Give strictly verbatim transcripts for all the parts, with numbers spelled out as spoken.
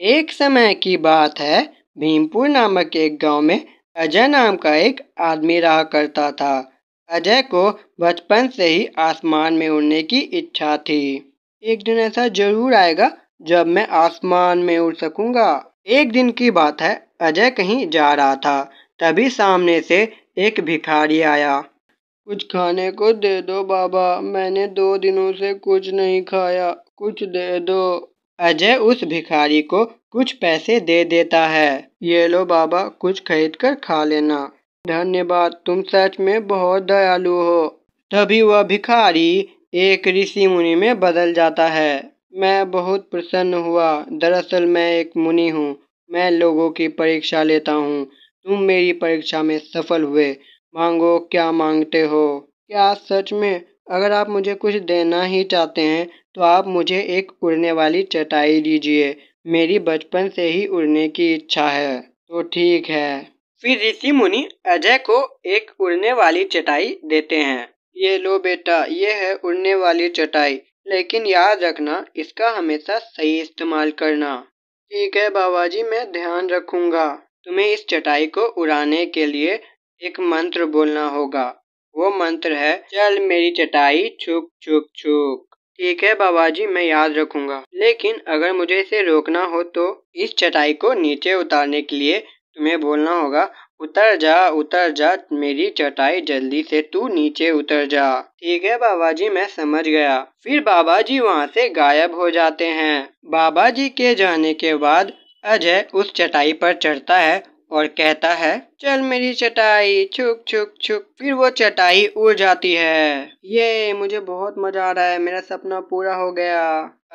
एक समय की बात है, भीमपुर नामक एक गांव में अजय नाम का एक आदमी रहा करता था। अजय को बचपन से ही आसमान में उड़ने की इच्छा थी। एक दिन ऐसा जरूर आएगा जब मैं आसमान में उड़ सकूंगा। एक दिन की बात है, अजय कहीं जा रहा था, तभी सामने से एक भिखारी आया। कुछ खाने को दे दो बाबा, मैंने दो दिनों से कुछ नहीं खाया, कुछ दे दो। अजय उस भिखारी को कुछ पैसे दे देता है। ये लो बाबा, कुछ खरीद कर खा लेना। धन्यवाद, तुम सच में बहुत दयालु हो। तभी वह भिखारी एक ऋषि मुनि में बदल जाता है। मैं बहुत प्रसन्न हुआ। दरअसल मैं एक मुनि हूँ, मैं लोगों की परीक्षा लेता हूँ। तुम मेरी परीक्षा में सफल हुए। मांगो, क्या मांगते हो? क्या सच में? अगर आप मुझे कुछ देना ही चाहते हैं तो आप मुझे एक उड़ने वाली चटाई दीजिए। मेरी बचपन से ही उड़ने की इच्छा है। तो ठीक है। फिर ऋषि मुनि अजय को एक उड़ने वाली चटाई देते हैं। ये लो बेटा, ये है उड़ने वाली चटाई, लेकिन याद रखना इसका हमेशा सही इस्तेमाल करना। ठीक है बाबा जी, मैं ध्यान रखूंगा। तुम्हें इस चटाई को उड़ाने के लिए एक मंत्र बोलना होगा। वो मंत्र है, चल मेरी चटाई छुक छुक छुक। ठीक है बाबा जी, मैं याद रखूंगा, लेकिन अगर मुझे इसे रोकना हो तो इस चटाई को नीचे उतारने के लिए तुम्हें बोलना होगा, उतर जा उतर जा मेरी चटाई, जल्दी से तू नीचे उतर जा। ठीक है बाबा जी, मैं समझ गया। फिर बाबा जी वहाँ से गायब हो जाते हैं। बाबा जी के जाने के बाद अजय उस चटाई पर चढ़ता है और कहता है, चल मेरी चटाई छुक छुक छुक। फिर वो चटाई उड़ जाती है। ये मुझे बहुत मजा आ रहा है, मेरा सपना पूरा हो गया।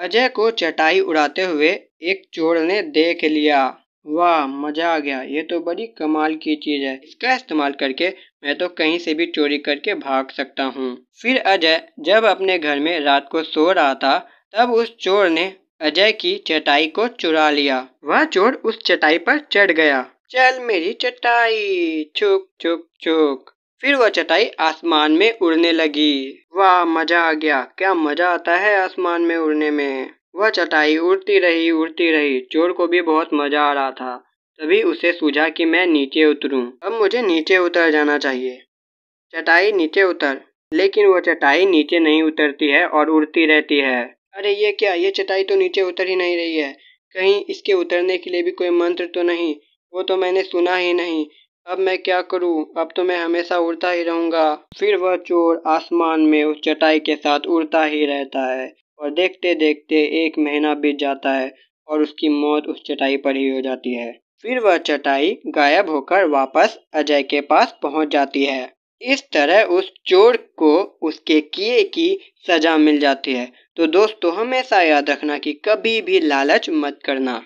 अजय को चटाई उड़ाते हुए एक चोर ने देख लिया। वाह, मजा आ गया, ये तो बड़ी कमाल की चीज है। इसका इस्तेमाल करके मैं तो कहीं से भी चोरी करके भाग सकता हूँ। फिर अजय जब अपने घर में रात को सो रहा था, तब उस चोर ने अजय की चटाई को चुरा लिया। वह चोर उस चटाई पर चढ़ गया। चल मेरी चटाई छुक छुक छुक। फिर वह चटाई आसमान में उड़ने लगी। वाह, मजा आ गया, क्या मजा आता है आसमान में उड़ने में। वह चटाई उड़ती रही उड़ती रही। चोर को भी बहुत मजा आ रहा था। तभी उसे सूझा कि मैं नीचे उतरूं। अब मुझे नीचे उतर जाना चाहिए। चटाई नीचे उतर। लेकिन वो चटाई नीचे नहीं उतरती है और उड़ती रहती है। अरे ये क्या, ये चटाई तो नीचे उतर ही नहीं रही है। कहीं इसके उतरने के लिए भी कोई मंत्र तो नहीं? वो तो मैंने सुना ही नहीं। अब मैं क्या करूं? अब तो मैं हमेशा उड़ता ही रहूंगा। फिर वह चोर आसमान में उस चटाई के साथ उड़ता ही रहता है और देखते देखते एक महीना बीत जाता है और उसकी मौत उस चटाई पर ही हो जाती है। फिर वह चटाई गायब होकर वापस अजय के पास पहुंच जाती है। इस तरह उस चोर को उसके किए की सजा मिल जाती है। तो दोस्तों, हमेशा याद रखना कि कभी भी लालच मत करना।